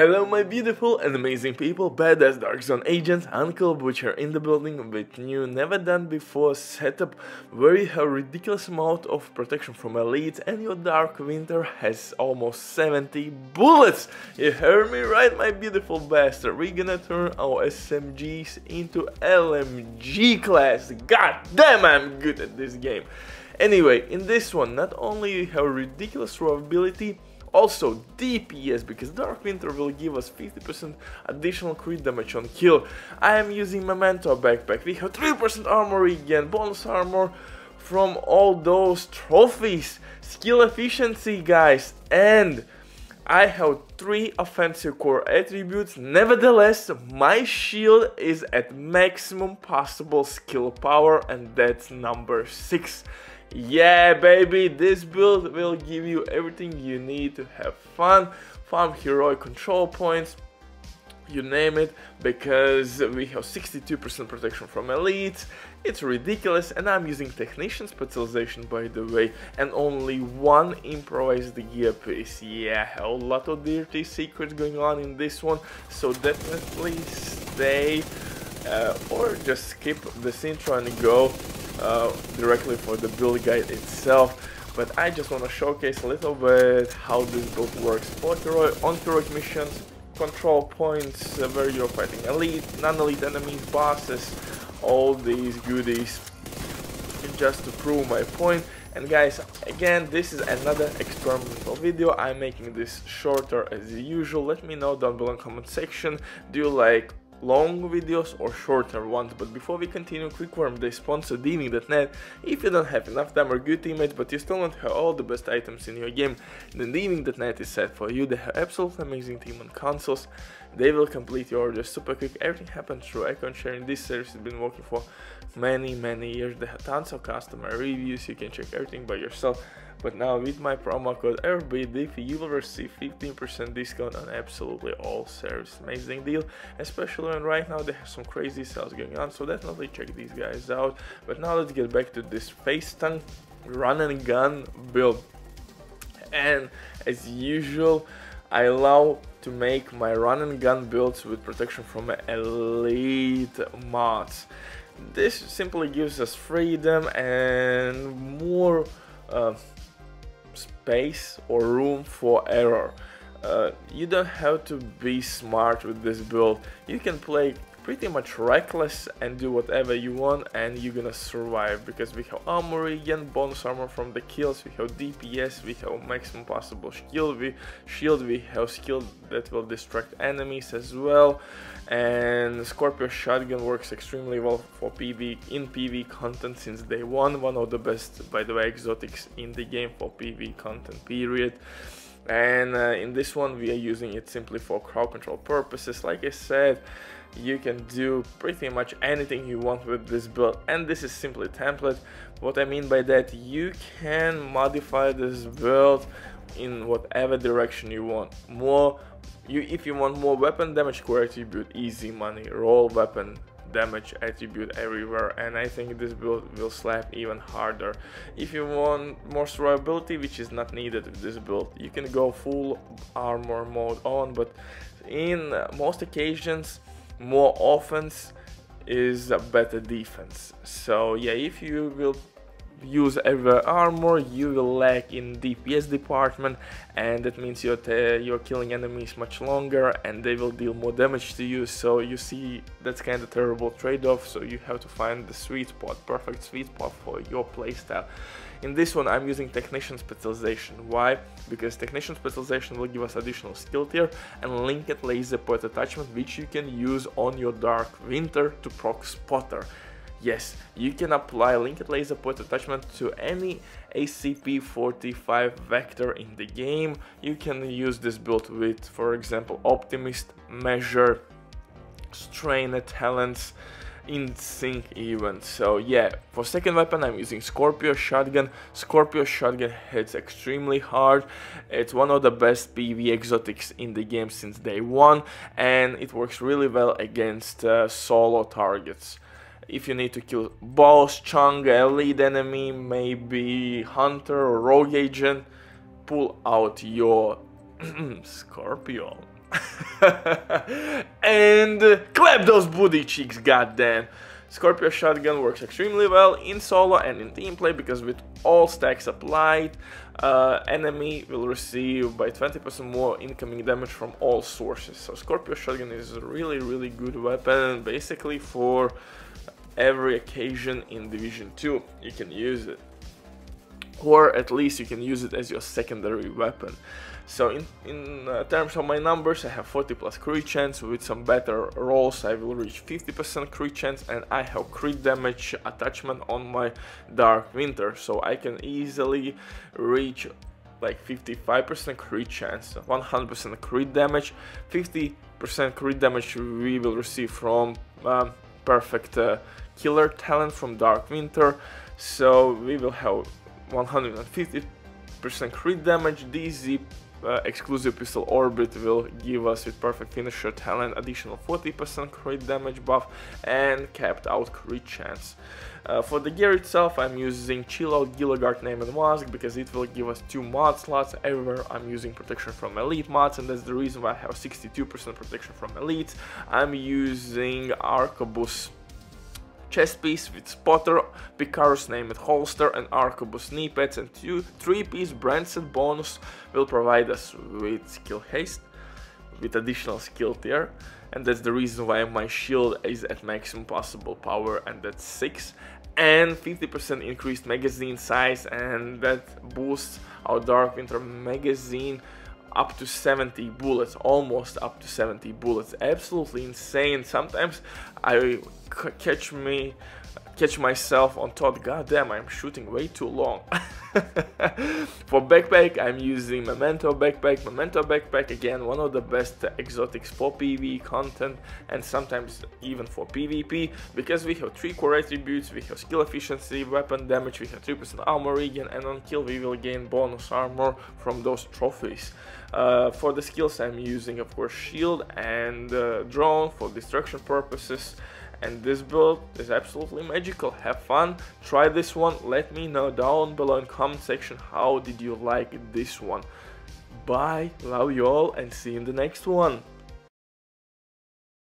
Hello my beautiful and amazing people, badass Dark Zone agents, Uncle Butcher in the building with new never done before setup where you have ridiculous amount of protection from elites and your Dark Winter has almost 70 bullets. You heard me right, my beautiful bastard. We're gonna turn our SMGs into LMG class. God damn, I'm good at this game. Anyway, in this one, not only you have ridiculous raw ability, also DPS, because Dark Winter will give us 50% additional crit damage on kill. I am using Memento Backpack. We have 3% armor again, bonus armor from all those trophies, skill efficiency guys, and I have 3 offensive core attributes. Nevertheless, my shield is at maximum possible skill power, and that's number 6. Yeah baby, this build will give you everything you need to have fun, farm heroic control points, you name it, because we have 62% protection from elites. It's ridiculous, and I'm using technician specialization, by the way, and only one improvised gear piece. Yeah, a lot of dirty secrets going on in this one, so definitely stay or just skip this intro and go directly for the build guide itself. But I just want to showcase a little bit how this build works for heroic, on heroic missions, control points where you're fighting elite, non-elite enemies, bosses, all these goodies, just to prove my point. And guys, again, this is another experimental video. I'm making this shorter as usual. Let me know down below in the comment section, do you like long videos or shorter ones? But before we continue, Quickworm, they sponsor dving.net. If you don't have enough time or good teammates but you still want to have all the best items in your game, then dving.net is set for you. They have absolutely amazing team on consoles. They will complete your order super quick. Everything happens through account sharing. This service has been working for many years. They have tons of customer reviews. You can check everything by yourself. But now with my promo code RBDIV, you will receive 15% discount on absolutely all service. Amazing deal, especially when right now they have some crazy sales going on, so definitely check these guys out. But now let's get back to this face tank run and gun build. And as usual, I love to make my run and gun builds with protection from elite mods. This simply gives us freedom and more space or room for error. You don't have to be smart with this build. You can play pretty much reckless and do whatever you want, and you're gonna survive, because we have armor again, bonus armor from the kills, we have DPS, we have maximum possible shield, we have skill that will distract enemies as well, and Scorpio shotgun works extremely well for PvE content since day one of the best, by the way, exotics in the game for PvE content period. And in this one we are using it simply for crowd control purposes. Like I said, you can do pretty much anything you want with this build, and this is simply template. What I mean by that, you can modify this build in whatever direction you want. If you want more weapon damage core attribute, easy money, roll weapon damage attribute everywhere, and I think this build will slap even harder. If you want more survivability, which is not needed with this build, you can go full armor mode on, but in most occasions more offense is a better defense. So yeah, if you will use ever armor, you will lack in DPS department, and that means you're killing enemies much longer and they will deal more damage to you. So you see, that's kind of terrible trade-off, so you have to find the sweet spot, perfect sweet spot for your playstyle. In this one I'm using technician specialization. Why? Because technician specialization will give us additional skill tier and linked laser pot attachment, which you can use on your Dark Winter to proc spotter. Yes, you can apply linked laser point attachment to any ACP-45 Vector in the game. You can use this build with, for example, Optimist, Measure, Strain talents, in sync even. So yeah, for second weapon I'm using Scorpio shotgun. Scorpio shotgun hits extremely hard. It's one of the best PvE exotics in the game since day one, and it works really well against solo targets. If you need to kill boss, chunk, elite enemy, maybe hunter or rogue agent, pull out your Scorpio And clap those booty cheeks, goddamn. Scorpio shotgun works extremely well in solo and in team play because with all stacks applied, enemy will receive by 20% more incoming damage from all sources. So Scorpio shotgun is a really good weapon basically for every occasion in Division 2 you can use it. Or at least you can use it as your secondary weapon. So in terms of my numbers, I have 40+ crit chance. With some better rolls I will reach 50% crit chance, and I have crit damage attachment on my Dark Winter, so I can easily reach like 55% crit chance, 100% crit damage, 50% crit damage we will receive from perfect killer talent from Dark Winter, so we will have 150% crit damage. DZ exclusive pistol Orbit will give us with perfect finisher talent additional 40% crit damage buff and capped out crit chance. For the gear itself, I'm using Chilo, Gillogard, Name and Mask because it will give us 2 mod slots ever. I'm using protection from elite mods, and that's the reason why I have 62% protection from elites. I'm using Arquebus chest piece with spotter, Picarus Name It holster, and Arquebus knee pads, and 3-piece brand set bonus will provide us with skill haste with additional skill tier, and that's the reason why my shield is at maximum possible power, and that's 6, and 50% increased magazine size, and that boosts our Dark Winter magazine up to 70 bullets, almost up to 70 bullets. Absolutely insane. Sometimes I catch myself on thought, goddamn, I'm shooting way too long. For backpack, I'm using Memento Backpack. Memento Backpack, again, one of the best exotics for PvE content and sometimes even for PvP, because we have 3 core attributes, we have skill efficiency, weapon damage, we have 3% armor regen, and on kill we will gain bonus armor from those trophies. For the skills, I'm using, of course, shield and drone for destruction purposes. And this build is absolutely magical. Have fun, try this one, let me know down below in comment section how did you like this one. Bye, love you all, and see you in the next one.